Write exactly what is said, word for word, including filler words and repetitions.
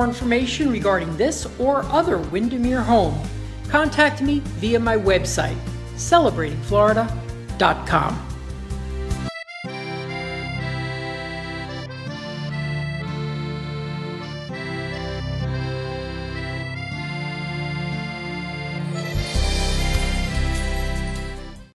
more information regarding this or other Windermere home, contact me via my website, celebrating florida dot com.